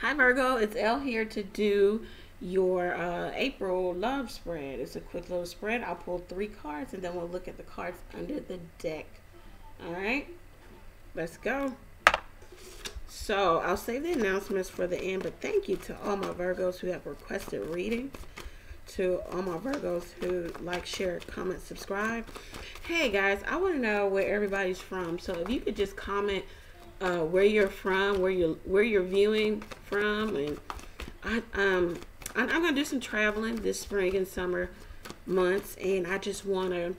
Hi Virgo, it's Elle here to do your April love spread. It's a quick little spread. I'll pull 3 cards and then we'll look at the cards under the deck. All right, let's go. So I'll save the announcements for the end, but thank you to all my Virgos who have requested readings, to all my Virgos who like, share, comment, subscribe. Hey guys, I want to know where everybody's from, so if you could just comment where you're from, where you're viewing from, and I'm gonna do some traveling this spring and summer months, and I just want to,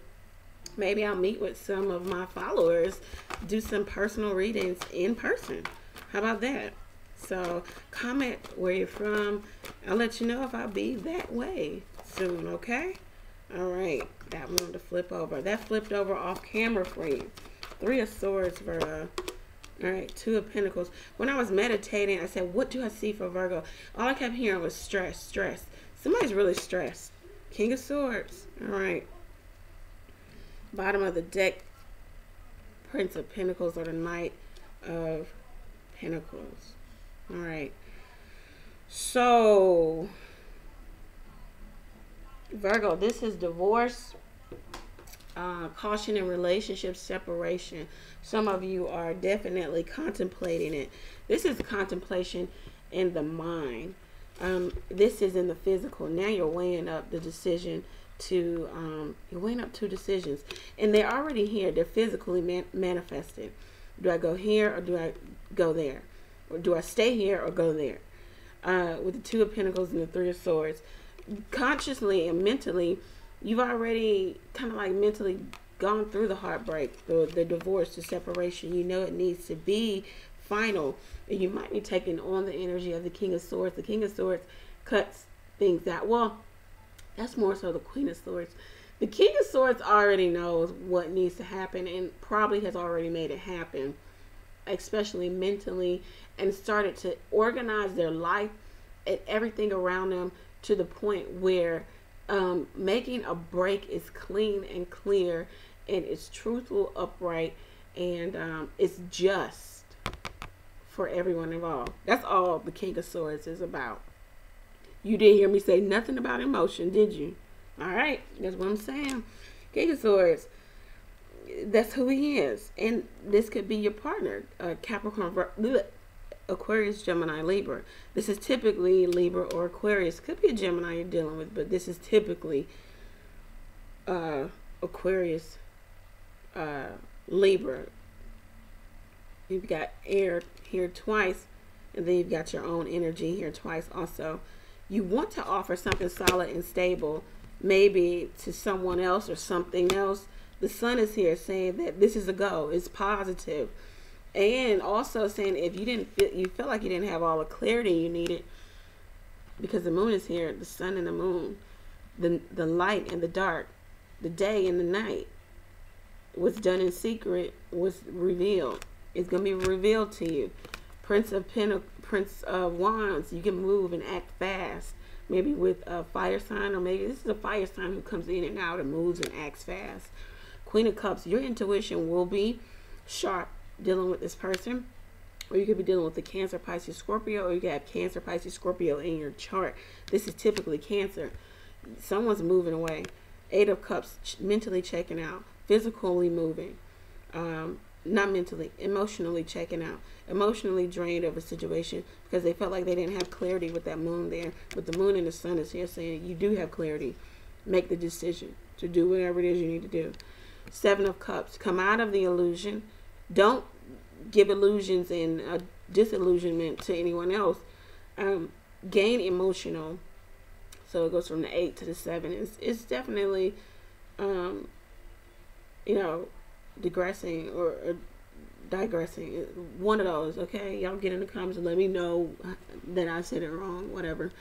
maybe I'll meet with some of my followers, do some personal readings in person. How about that? So comment where you're from. I'll let you know if I'll be that way soon. Okay, all right, that one to flip over, that flipped over off camera for you. 3 of Swords, Virgo. All right, 2 of Pentacles. When I was meditating, I said, what do I see for Virgo? All I kept hearing was stress, stress. Somebody's really stressed. King of Swords. All right. Bottom of the deck, Prince of Pentacles or the Knight of Pentacles. All right. So, Virgo, this is divorce. Caution in relationship separation. Some of you are definitely contemplating it. This is contemplation in the mind. This is in the physical. Now you're weighing up the decision to you're weighing up 2 decisions, and they're already here. They're physically manifested. Do I go here or do I go there, or do I stay here or go there? With the 2 of Pentacles and the 3 of Swords, consciously and mentally, you've already kind of like mentally gone through the heartbreak, the divorce, the separation. You know it needs to be final. And you might be taking on the energy of the King of Swords. The King of Swords cuts things out. Well, that's more so the Queen of Swords. The King of Swords already knows what needs to happen and probably has already made it happen, especially mentally, and started to organize their life and everything around them to the point where making a break is clean and clear, and it's truthful, upright, and it's just for everyone involved. That's all the King of Swords is about. You didn't hear me say nothing about emotion, did you? All right, that's what I'm saying. King of Swords, that's who he is, and this could be your partner, Capricorn, Aquarius, Gemini, Libra. This is typically Libra or Aquarius. Could be a Gemini you're dealing with, but this is typically Aquarius, Libra. You've got air here twice, and then you've got your own energy here twice also. You want to offer something solid and stable, maybe to someone else or something else. The Sun is here saying that this is a go. It's positive. And also saying, if you didn't feel, you felt like you didn't have all the clarity you needed, because the Moon is here, the Sun and the Moon, the light and the dark, the day and the night. What's done in secret was revealed. It's gonna be revealed to you. Prince of Wands. You can move and act fast. Maybe with a fire sign, or maybe this is a fire sign who comes in and out and moves and acts fast. Queen of Cups. Your intuition will be sharp dealing with this person, or you could be dealing with the Cancer, Pisces, Scorpio, or you could have Cancer, Pisces, Scorpio in your chart. This is typically Cancer. Someone's moving away. 8 of Cups, mentally checking out, physically moving, not mentally, emotionally checking out, emotionally drained of a situation because they felt like they didn't have clarity with that Moon there. But the Moon and the Sun is here saying you do have clarity. Make the decision to do whatever it is you need to do. 7 of Cups, come out of the illusion. Don't give illusions and disillusionment to anyone else. Gain emotional. So it goes from the 8 to the 7. It's definitely, you know, digressing or digressing. One of those, okay? Y'all get in the comments and let me know that I said it wrong, whatever.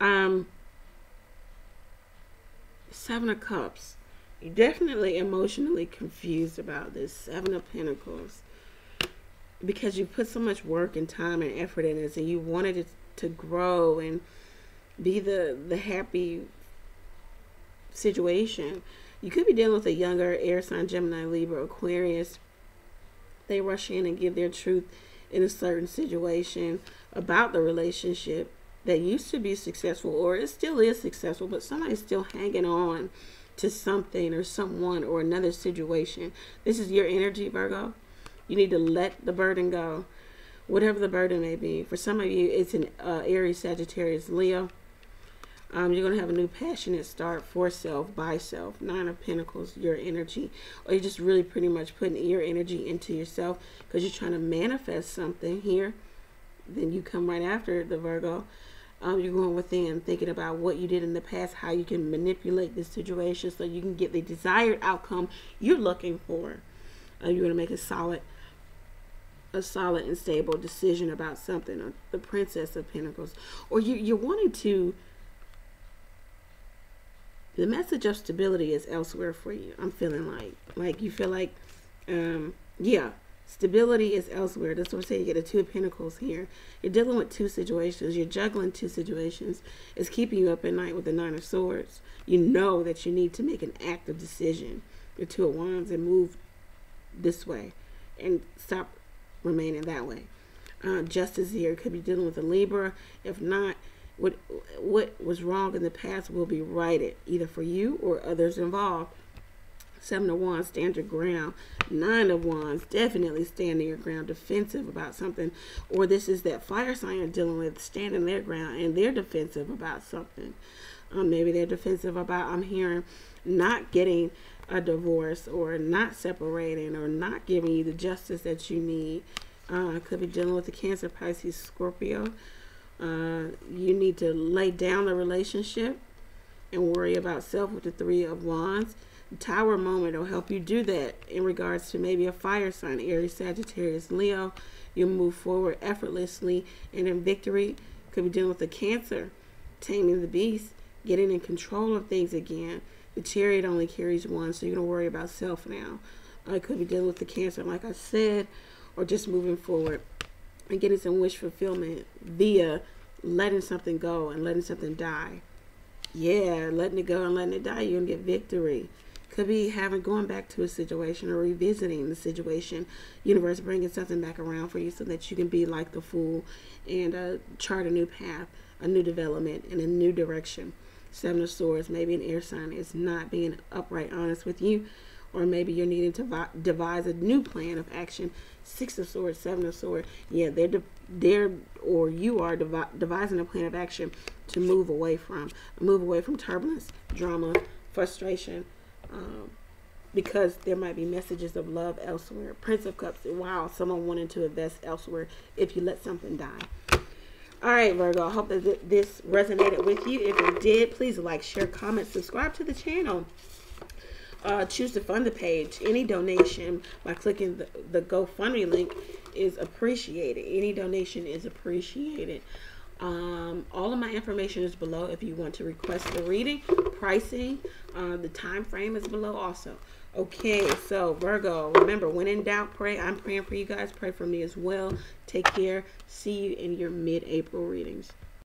7 of Cups. You're definitely emotionally confused about this. 7 of Pentacles, because you put so much work and time and effort in this, and you wanted it to grow and be the happy situation. You could be dealing with a younger air sign, Gemini, Libra, Aquarius. They rush in and give their truth in a certain situation about the relationship that used to be successful, or it still is successful, but somebody's still hanging on to something or someone or another situation. This is your energy, Virgo. You need to let the burden go, whatever the burden may be. For some of you, it's an Aries, Sagittarius, Leo. You're going to have a new passionate start for self, by self. 9 of Pentacles, your energy. Or you're just really pretty much putting your energy into yourself because you're trying to manifest something here. Then you come right after the Virgo. You're going within, thinking about what you did in the past, how you can manipulate this situation so you can get the desired outcome you're looking for. You're going to make a solid and stable decision about something, or the Princess of Pentacles. Or you're wanting to... The message of stability is elsewhere for you. I'm feeling like you feel like, yeah, stability is elsewhere. That's what I'm saying. You get a 2 of Pentacles here. You're dealing with 2 situations. You're juggling 2 situations. It's keeping you up at night with the 9 of Swords. You know that you need to make an active decision. The 2 of Wands and move this way and stop remaining that way. Justice here could be dealing with a Libra. If not, what was wrong in the past will be righted, either for you or others involved. 7 of Wands, stand your ground. 9 of Wands, definitely standing your ground, defensive about something. Or this is that fire sign you're dealing with, standing their ground, and they're defensive about something. Maybe they're defensive about, I'm hearing, not getting a divorce or not separating or not giving you the justice that you need. Could be dealing with the Cancer, Pisces, Scorpio. You need to lay down the relationship and worry about self with the 3 of Wands. The Tower moment will help you do that in regards to maybe a fire sign, Aries, Sagittarius, Leo. You'll move forward effortlessly and in victory. Could be dealing with the Cancer, taming the beast, getting in control of things again. The Chariot only carries 1, so you're going to worry about self now. I could be dealing with the Cancer, like I said, or just moving forward and getting some wish fulfillment via letting something go and letting something die. Yeah, letting it go and letting it die, you're going to get victory. Could be going back to a situation or revisiting the situation. Universe bringing something back around for you so that you can be like the Fool and chart a new path, a new development, and a new direction. 7 of Swords, maybe an air sign is not being upright, honest with you. Or maybe you're needing to devise a new plan of action. 6 of Swords, 7 of Swords. Yeah, you are devising a plan of action to move away from. Move away from turbulence, drama, frustration. Because there might be messages of love elsewhere. Prince of Cups. Wow, someone wanted to invest elsewhere if you let something die. All right, Virgo. I hope that this resonated with you. If it did, please like, share, comment, subscribe to the channel. Choose to fund the page. Any donation by clicking the GoFundMe link is appreciated. Any donation is appreciated. All of my information is below if you want to request the reading, pricing, the time frame is below also. Okay, so Virgo, remember, when in doubt, pray. I'm praying for you guys. Pray for me as well. Take care. See you in your mid-April readings.